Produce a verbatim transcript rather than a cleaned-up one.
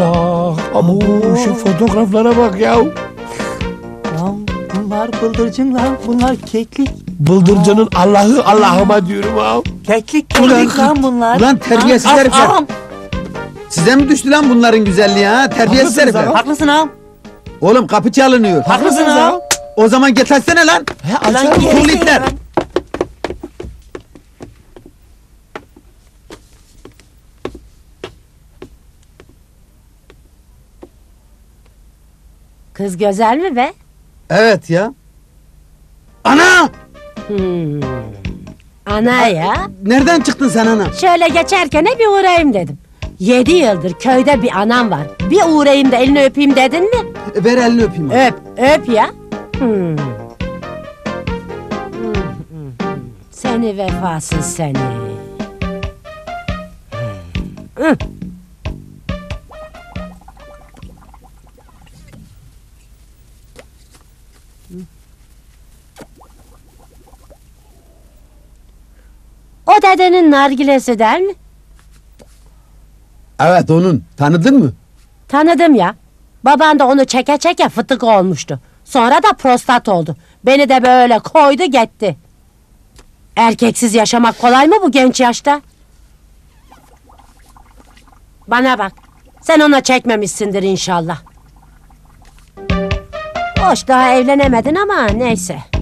Allah! Ama şu fotoğraflara bak ya! Bunlar bıldırcınlar, bunlar keklik. Bıldırcının Allah'ı Allah'ıma diyorum ha! Keklik keklik lan bunlar! Ulan terbiyesiz herifler! Size mi düştü lan bunların güzelliği ha? Terbiyesiz herifler! Haklısın ağam! Oğlum kapı çalınıyor! Haklısın ağam! O zaman getirsene lan! He açalım kulitler! Kız güzel mi be? Evet ya. Ana! Hmm. Ana ya? Nereden çıktın sen ana? Şöyle geçerken bir uğrayayım dedim. Yedi yıldır köyde bir anam var. Bir uğrayayım da elini öpeyim dedin mi? E, ver elini öpeyim. Öp, öp ya. Hmm. Seni vefasız seni. Hmm. O dedenin nargilesi der mi? Evet onun. Tanıdın mı? Tanıdım ya. Baban da onu çeke çeke fıtık olmuştu. Sonra da prostat oldu. Beni de böyle koydu gitti. Erkeksiz yaşamak kolay mı bu genç yaşta? Bana bak. Sen ona çekmemişsindir inşallah. Hoş daha evlenemedin ama neyse.